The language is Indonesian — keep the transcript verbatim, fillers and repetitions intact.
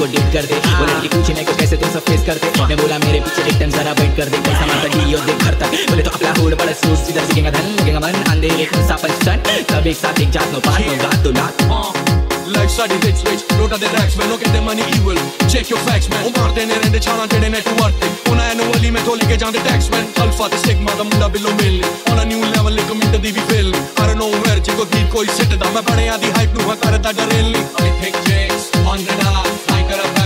को डिप कर दे, बोले कि पूछे मैं को कैसे तुम सब फेस करते, मैं बोला मेरे पीछे एक टाइम जरा वेट कर दे, कैसा माता दी और देख घर तक, बोले तो अपना होड़ बड़ा सोच सीधा सीखेगा धन गेगा मन अंधेरे को सापन स्टन सब एक साथ एक जात नो पार नो गात तो लात like study bitch bitch don't have the racks man look at the money evil check your facts man oh maar tene rende chana tene network te una annually mein tholi ke jande tax man alpha the sigma the munda below mill on a new level like a mint di we fill I don't know where jiko deep koi sit da main bane aadi hype nu ha karta darelli I think checks on the dark I got a